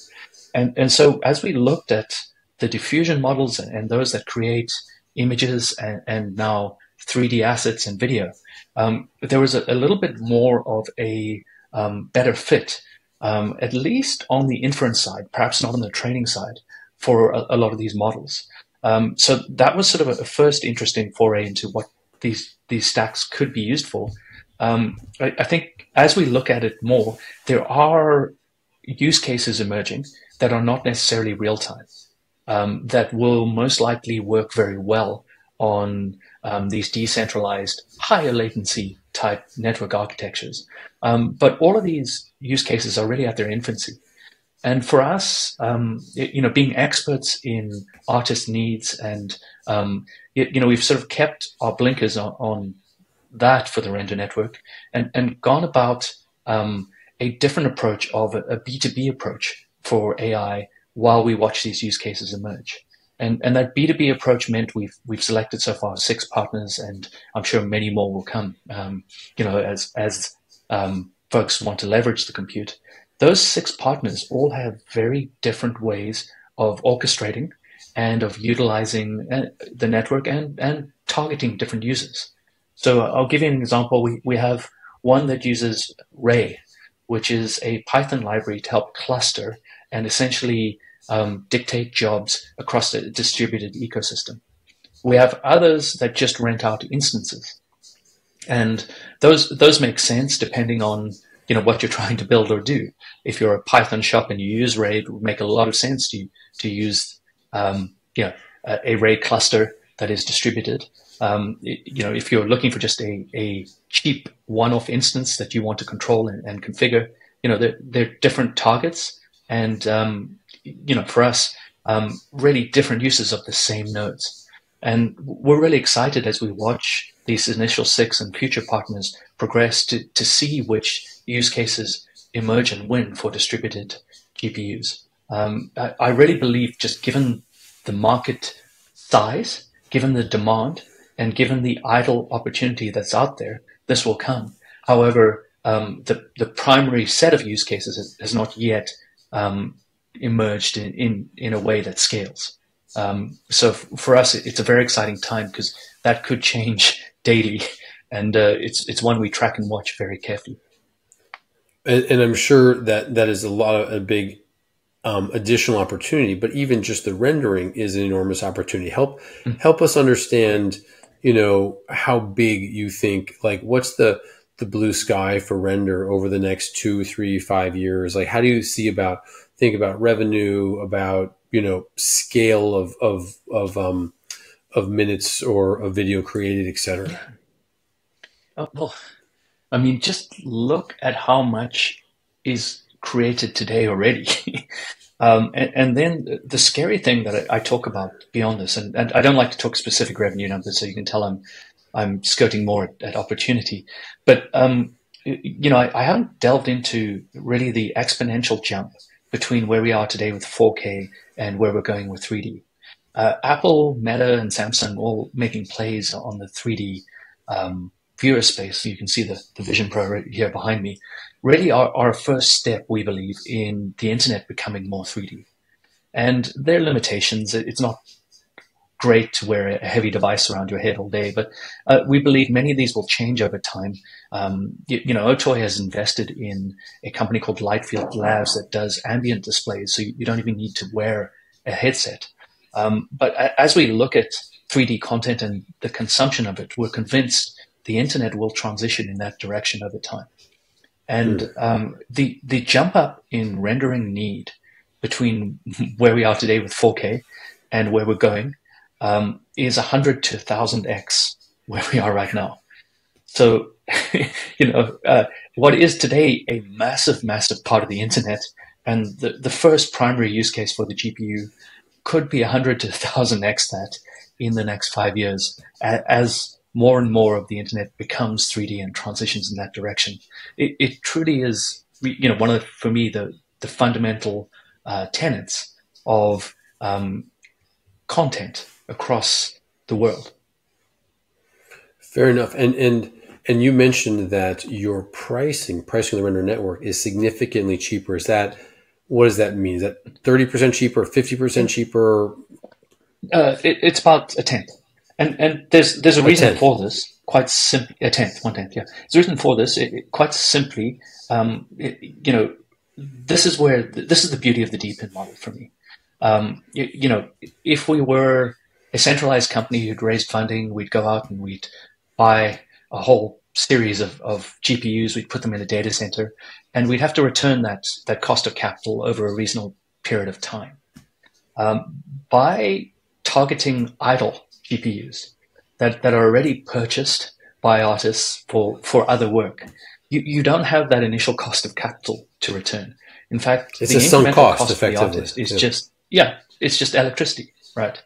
And, and so as we looked at the diffusion models and those that create images and, and now three D assets and video, um, there was a, a little bit more of a um, better fit, um, at least on the inference side, perhaps not on the training side, for a, a lot of these models. Um, so that was sort of a first interesting foray into what these these stacks could be used for. Um, I, I think as we look at it more, there are use cases emerging that are not necessarily real-time, um, that will most likely work very well on um, these decentralized, higher latency type network architectures. Um, but all of these use cases are really at their infancy. And for us, um, you know, being experts in artist needs and, um, you know, we've sort of kept our blinkers on, on that for the Render Network and, and gone about um, a different approach of a, a B two B approach for A I while we watch these use cases emerge. And, and that B two B approach meant we've, we've selected so far six partners, and I'm sure many more will come, um, you know, as, as um, folks want to leverage the compute. Those six partners all have very different ways of orchestrating and of utilizing the network and, and targeting different users. So I'll give you an example. We, we have one that uses Ray, which is a Python library to help cluster and essentially um, dictate jobs across a distributed ecosystem. We have others that just rent out instances. And those, those make sense depending on you know, what you're trying to build or do. If you're a Python shop and you use Ray, it would make a lot of sense to, to use, um, you know, a, a Ray cluster that is distributed. Um, it, you know, if you're looking for just a, a cheap one-off instance that you want to control and, and configure, you know, they're, they're different targets. And, um, you know, for us, um, really different uses of the same nodes. And we're really excited as we watch these initial six and future partners progress to, to see which use cases emerge and win for distributed G P Us. Um, I, I really believe, just given the market size, given the demand, and given the idle opportunity that's out there, this will come. However, um, the, the primary set of use cases has, has not yet um, emerged in, in, in a way that scales. Um, so for us, it's a very exciting time because that could change daily, and uh, it's it's one we track and watch very carefully. And, and I'm sure that that is a lot of a big um, additional opportunity. But even just the rendering is an enormous opportunity. Help mm-hmm. help us understand, you know, how big you think. Like, what's the the blue sky for render over the next two, three, five years? Like, how do you see about think about revenue, about you know, scale of, of, of, um, of minutes or of video created, et cetera? Oh, well, I mean, just look at how much is created today already. um, and, and then the scary thing that I, I talk about beyond this, and, and I don't like to talk specific revenue numbers, so you can tell I'm, I'm skirting more at, at opportunity, but, um, you know, I, I haven't delved into really the exponential jump between where we are today with four K and where we're going with three D. Uh, Apple, Meta, and Samsung all making plays on the three D um, viewer space. You can see the, the Vision Pro right here behind me. Really are our first step, we believe, in the internet becoming more three D. And there are limitations. It's not great to wear a heavy device around your head all day, but uh, we believe many of these will change over time. Um, you, you know, Otoy has invested in a company called Lightfield Labs that does ambient displays, so you, you don't even need to wear a headset. Um, but as we look at three D content and the consumption of it, we're convinced the internet will transition in that direction over time. And um, the, the jump up in rendering need between where we are today with four K and where we're going um, is one hundred to one thousand X where we are right now. So, you know, uh, what is today a massive, massive part of the internet and the, the first primary use case for the G P U could be one hundred to one thousand X that in the next five years as more and more of the internet becomes three D and transitions in that direction. It, it truly is, you know, one of the, for me, the, the fundamental uh, tenets of um, content across the world. Fair enough. And, and, and you mentioned that your pricing, pricing of the Render Network is significantly cheaper. Is that, what does that mean? Is that thirty percent cheaper, fifty percent cheaper? Uh, it, it's about a tenth. And, and there's there's a reason for this. Quite simply, a tenth, one tenth, yeah. There's a reason for this. It, it, quite simply, um, it, you know, this is where the, this is the beauty of the DePIN model for me. Um, you, you know, if we were a centralized company who'd raised funding, we'd go out and we'd buy a whole series of, of G P Us. We'd put them in a data center, and we'd have to return that that cost of capital over a reasonable period of time. Um, by targeting idle G P Us that, that are already purchased by artists for, for other work, you, you don't have that initial cost of capital to return. In fact, it's the incremental cost, cost effectively, of the artist is yeah. just, yeah, it's just electricity, right?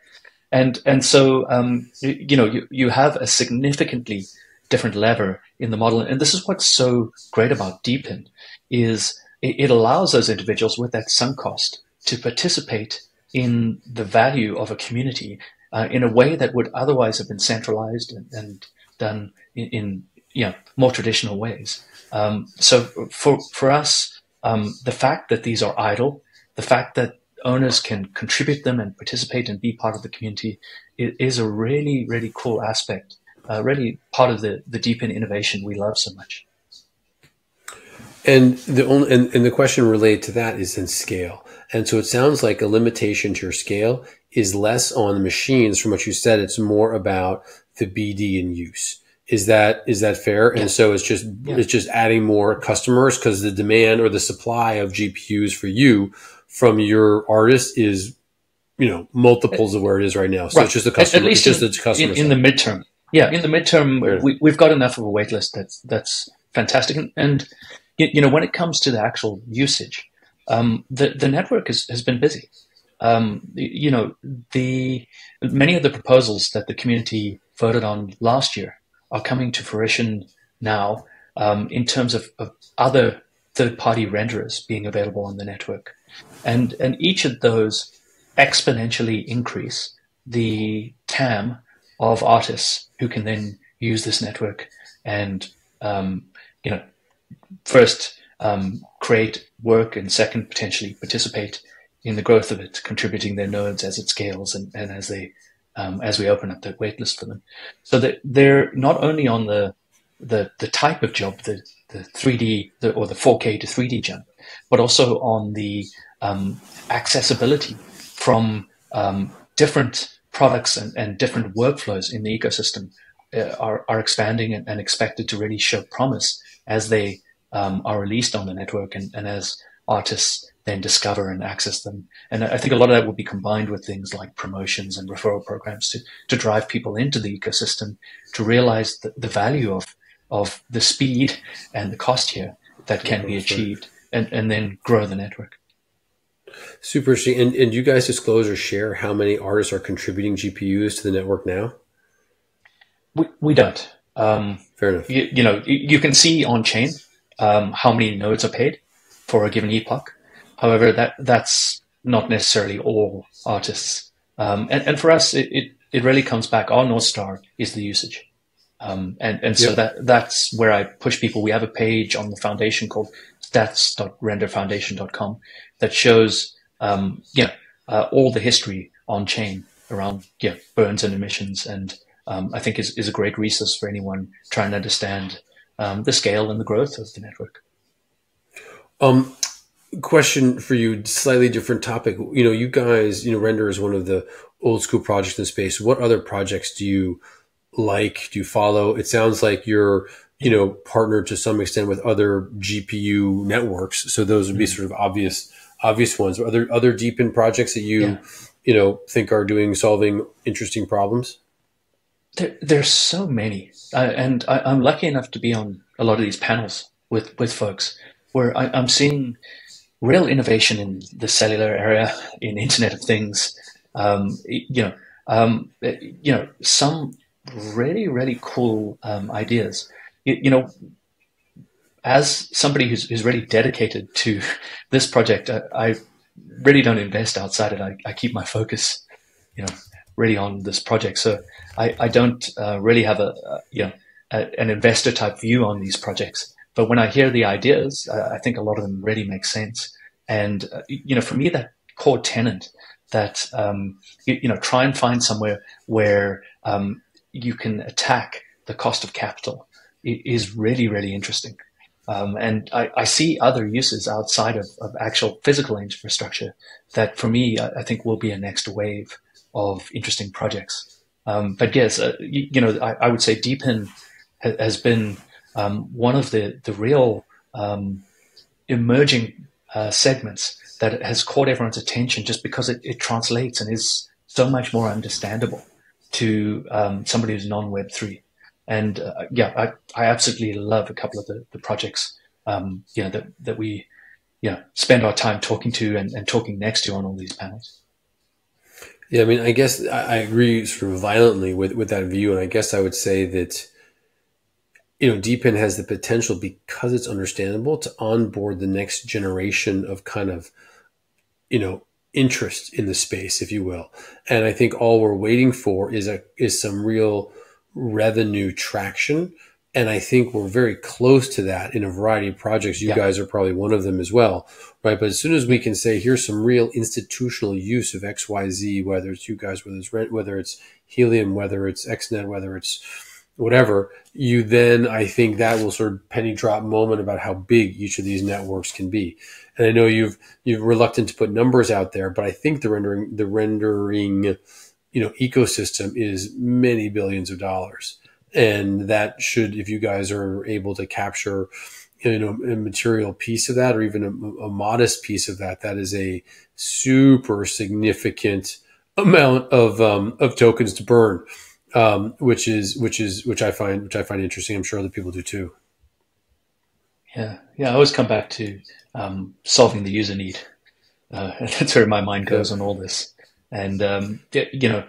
And, and so, um, you, you know, you, you have a significantly different lever in the model. And this is what's so great about DePIN is it, it allows those individuals with that sunk cost to participate in the value of a community Uh, in a way that would otherwise have been centralized and, and done in, in you know, more traditional ways. Um, so for, for us, um, the fact that these are idle, the fact that owners can contribute them and participate and be part of the community is, is a really, really cool aspect, uh, really part of the, the DePIN innovation we love so much. And the only, and, and the question related to that is in scale. And so it sounds like a limitation to your scale is less on the machines. From what you said, it's more about the B D in use. Is that, is that fair? Yeah. And so it's just, yeah. it's just adding more customers because the demand or the supply of G P Us for you from your artists is, you know, multiples of where it is right now. So right. it's just the customer, at least it's just the customer in, in the midterm. Yeah. In the midterm, we, we've got enough of a wait list. That's, that's fantastic. And, and you know, when it comes to the actual usage, um, the, the network is, has been busy. Um, you know, the many of the proposals that the community voted on last year are coming to fruition now um, in terms of, of other third-party renderers being available on the network. And, and each of those exponentially increase the T A M of artists who can then use this network and, um, you know, first um, create work and second potentially participate in the growth of it, contributing their nodes as it scales and, and as they, um, as we open up the waitlist for them. So that they're not only on the, the, the type of job, the, the three D the, or the four K to three D jump, but also on the, um, accessibility from, um, different products and, and different workflows in the ecosystem uh, are, are expanding and, and expected to really show promise as they, um, are released on the network and, and as artists then discover and access them. And I think a lot of that will be combined with things like promotions and referral programs to, to drive people into the ecosystem to realize the, the value of, of the speed and the cost here that can be achieved and, and then grow the network. Super interesting. And, and do you guys disclose or share how many artists are contributing G P Us to the network now? We, we don't. Um, Fair enough. You, you know, you can see on chain um, how many nodes are paid for a given epoch. However, that that's not necessarily all artists. Um, and, and for us, it, it, it really comes back. Our North Star is the usage. Um, and, and so yep. that that's where I push people. We have a page on the foundation called stats dot render foundation dot com that shows um, you know, uh, all the history on chain around yeah burns and emissions, and um, I think is, is a great resource for anyone trying to understand um, the scale and the growth of the network. Um, question for you, slightly different topic. You know, you guys, you know, Render is one of the old school projects in the space. What other projects do you like, do you follow? It sounds like you're, you know, partnered to some extent with other G P U networks. So those would be sort of obvious, obvious ones. Are there other DePIN projects that you, yeah. you know, think are doing, solving interesting problems? There, there's so many. I, and I, I'm lucky enough to be on a lot of these panels with, with folks where I, I'm seeing real innovation in the cellular area, in Internet of Things. Um, you know, um, you know, some really, really cool um, ideas. You, you know, as somebody who's, who's really dedicated to this project, I, I really don't invest outside it. I, I keep my focus, you know, really on this project. So I, I don't uh, really have a, uh, you know, a, an investor type view on these projects. But when I hear the ideas, I, I think a lot of them really make sense. And, uh, you know, for me, that core tenet that, um, you, you know, try and find somewhere where um, you can attack the cost of capital is really, really interesting. Um, and I, I see other uses outside of, of actual physical infrastructure that, for me, I, I think will be a next wave of interesting projects. Um, but yes, uh, you, you know, I, I would say DePIN ha has been um, one of the, the real um, emerging uh, segments that has caught everyone's attention just because it, it translates and is so much more understandable to um, somebody who's non-Web three. And uh, yeah, I, I absolutely love a couple of the, the projects, um, you know, that, that we, you know, spend our time talking to and, and talking next to on all these panels. Yeah, I mean, I guess I agree sort of violently with, with that view. And I guess I would say that, you know, DePIN has the potential, because it's understandable, to onboard the next generation of kind of, you know, interest in the space, if you will. And I think all we're waiting for is a, is some real revenue traction, and I think we're very close to that in a variety of projects. You yeah. guys are probably one of them as well, right? But as soon as we can say, here's some real institutional use of X Y Z, whether it's you guys, whether it's Rent, whether it's Helium, whether it's X net, whether it's whatever, you then, I think that will sort of penny drop moment about how big each of these networks can be. And I know you've you're reluctant to put numbers out there, but I think the rendering the rendering you know, ecosystem is many billions of dollars. And that should, if you guys are able to capture, you know, a material piece of that, or even a, a modest piece of that, that is a super significant amount of, um, of tokens to burn, um, which is, which is, which I find, which I find interesting. I'm sure other people do too. Yeah. Yeah. I always come back to, um, solving the user need. Uh, that's where my mind goes yeah. on all this. And, um, you know,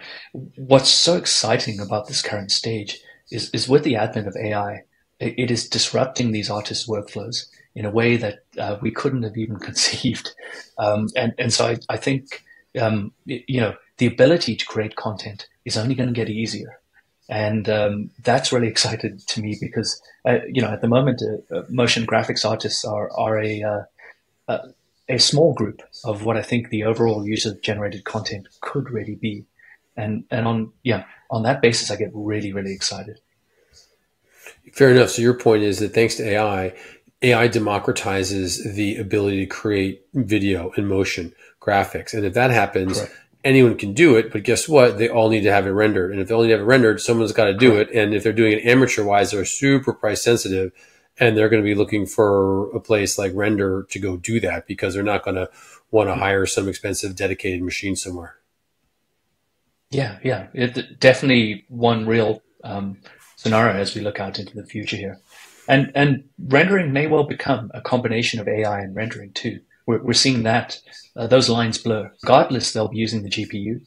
what's so exciting about this current stage is, is with the advent of A I, it, it is disrupting these artists' workflows in a way that uh, we couldn't have even conceived. Um, and, and so I, I think, um, you know, the ability to create content is only going to get easier. And um, that's really exciting to me because, uh, you know, at the moment, uh, motion graphics artists are, are a... Uh, uh, a small group of what I think the overall user generated content could really be. And, and on, yeah, on that basis, I get really, really excited. Fair enough. So your point is that thanks to A I, A I democratizes the ability to create video and motion graphics. And if that happens, correct. Anyone can do it, but guess what? They all need to have it rendered. And if they only have it rendered, someone's got to do correct. It. And if they're doing it amateur wise, they're super price sensitive. And they're going to be looking for a place like Render to go do that, because they're not going to want to hire some expensive dedicated machine somewhere. Yeah, yeah. It, definitely one real um, scenario as we look out into the future here. And, and rendering may well become a combination of A I and rendering too. We're, we're seeing that. Uh, those lines blur. Regardless, they'll be using the G P U.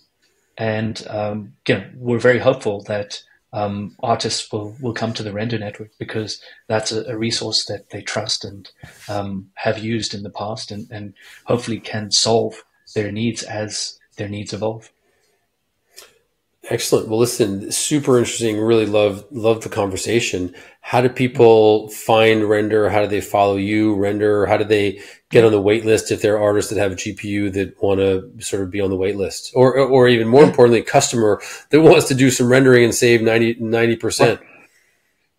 And um, you know, we're very hopeful that Um, artists will, will come to the Render Network because that's a, a resource that they trust and um, have used in the past, and, and hopefully can solve their needs as their needs evolve. Excellent. Well, listen, super interesting. Really love, love the conversation. How do people find Render? How do they follow you, Render? How do they get on the wait list if there are artists that have a G P U that want to sort of be on the wait list? Or, or even more importantly, a customer that wants to do some rendering and save ninety percent. Right.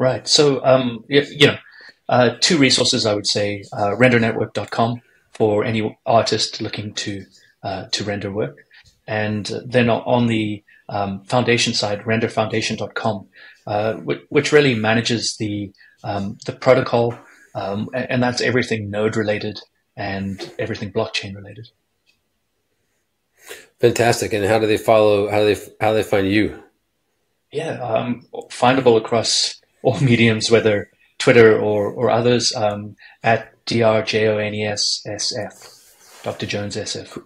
Right. So, um, if, you know, uh, two resources, I would say, uh, render network dot com for any artist looking to, uh, to render work. And then on the um, foundation side, render foundation dot com, uh, which, which really manages the um, the protocol, um, and that's everything node related and everything blockchain related. Fantastic. And how do they follow? How do they how do they find you? Yeah, um, findable across all mediums, whether Twitter or or others, um, at D R J O N E S S F, Doctor Jones S F.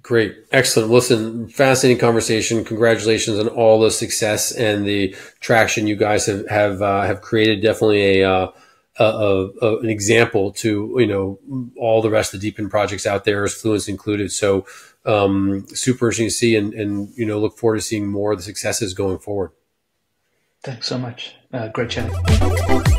Great. Excellent. Listen, fascinating conversation. Congratulations on all the success and the traction you guys have, have, uh, have created. Definitely a, uh, a, a, a, an example to, you know, all the rest of the DePIN projects out there, as Fluence included. So, um, super interesting to see and, and, you know, look forward to seeing more of the successes going forward. Thanks so much. Uh, great chat.